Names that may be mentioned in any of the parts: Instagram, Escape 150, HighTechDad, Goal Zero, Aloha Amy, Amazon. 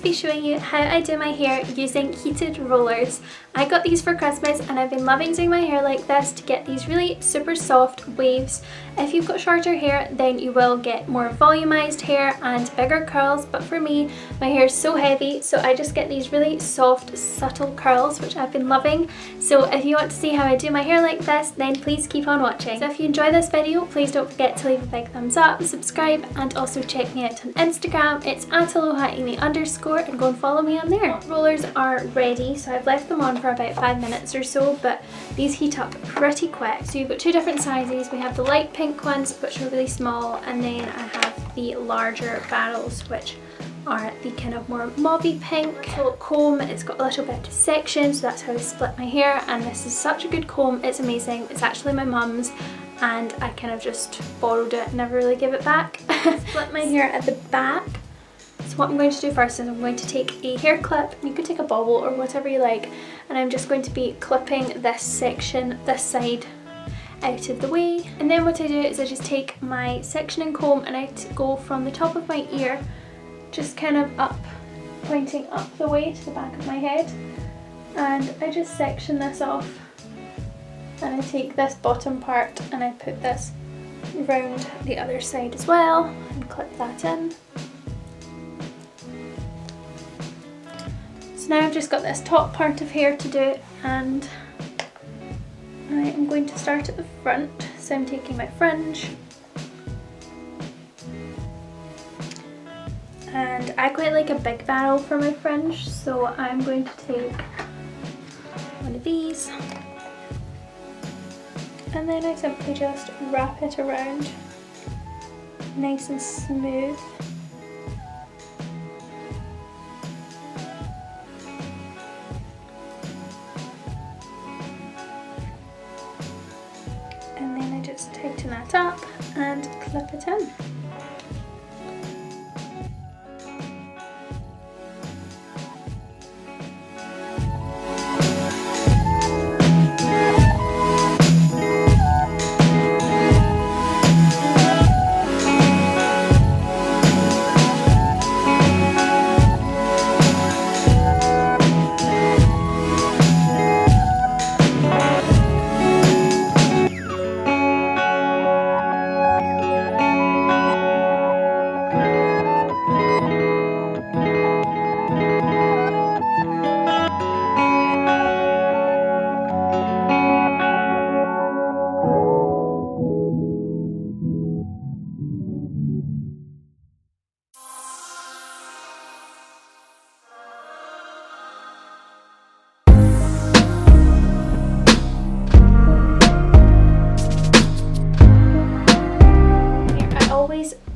to be showing you how I do my hair using heated rollers. I got these for Christmas and I've been loving doing my hair like this to get these really super soft waves. If you've got shorter hair, then you will get more volumized hair and bigger curls, but for me, my hair is so heavy, so I just get these really soft, subtle curls, which I've been loving. So if you want to see how I do my hair like this, then please keep on watching. So if you enjoy this video, please don't forget to leave a big thumbs up, subscribe, and also check me out on Instagram. It's @AlohaAmy_, and go and follow me on there. Rollers are ready, so I've left them on for about 5 minutes or so, but these heat up pretty quick. So you've got two different sizes. We have the light pink ones, which are really small, and then I have the larger barrels, which are the kind of more mauvey pink. So comb, it's got a little bit of section, so that's how I split my hair, and this is such a good comb, it's amazing. It's actually my mum's, and I kind of just borrowed it and never really gave it back. Split my hair at the back. So what I'm going to do first is I'm going to take a hair clip, you could take a bobble or whatever you like, and I'm just going to be clipping this section, this side, out of the way. And then what I do is I just take my sectioning comb and I go from the top of my ear, just kind of up, pointing up the way to the back of my head, and I just section this off, and I take this bottom part and I put this round the other side as well and clip that in. So now I've just got this top part of hair to do, and I am going to start at the front, so I'm taking my fringe. And I quite like a big barrel for my fringe, so I'm going to take one of these, and then I simply just wrap it around nice and smooth. And then I just tighten that up and clip it in.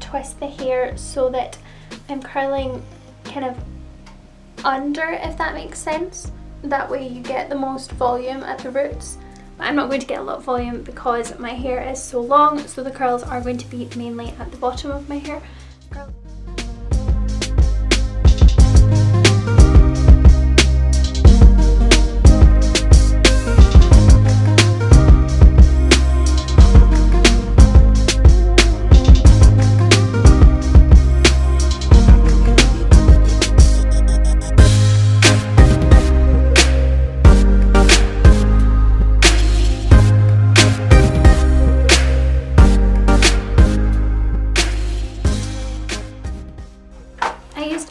Twist the hair so that I'm curling kind of under, if that makes sense. That way you get the most volume at the roots. But I'm not going to get a lot of volume because my hair is so long, so the curls are going to be mainly at the bottom of my hair.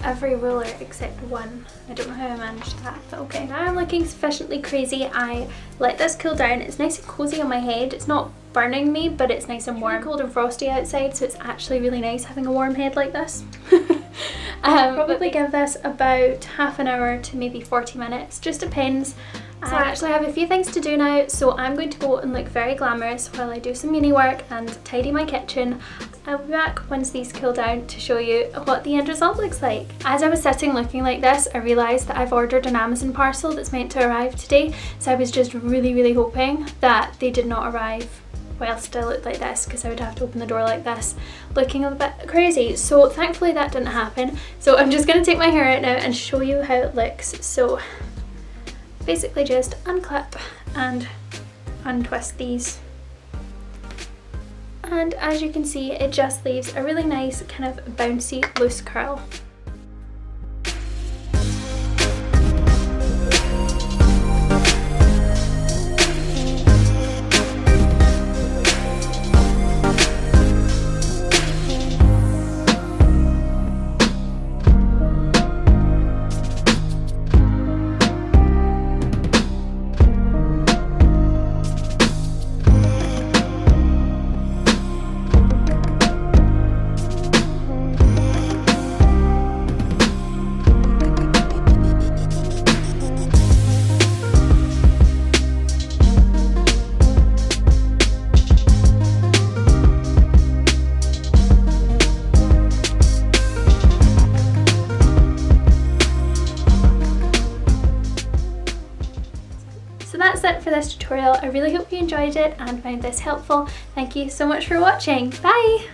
Every roller except one. I don't know how I managed that, but okay. Now I'm looking sufficiently crazy. I let this cool down. It's nice and cozy on my head. It's not burning me, but it's nice and warm. It's cold and frosty outside, so it's actually really nice having a warm head like this. I'll probably give this about half an hour to maybe 40 minutes, just depends. So I actually have a few things to do now, so I'm going to go and look very glamorous while I do some uni work and tidy my kitchen. I'll be back once these cool down to show you what the end result looks like. As I was sitting looking like this, I realised that I've ordered an Amazon parcel that's meant to arrive today, so I was just really hoping that they did not arrive while still looked like this, because I would have to open the door like this looking a bit crazy. So thankfully that didn't happen, so I'm just going to take my hair out now and show you how it looks. So basically just unclip and untwist these, and as you can see, it just leaves a really nice kind of bouncy loose curl. So that's it for this tutorial. I really hope you enjoyed it and found this helpful. Thank you so much for watching. Bye!